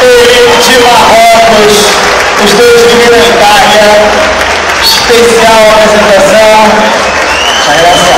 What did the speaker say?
Ele de Marrocos, os dois de Minas Itália, especial apresentação.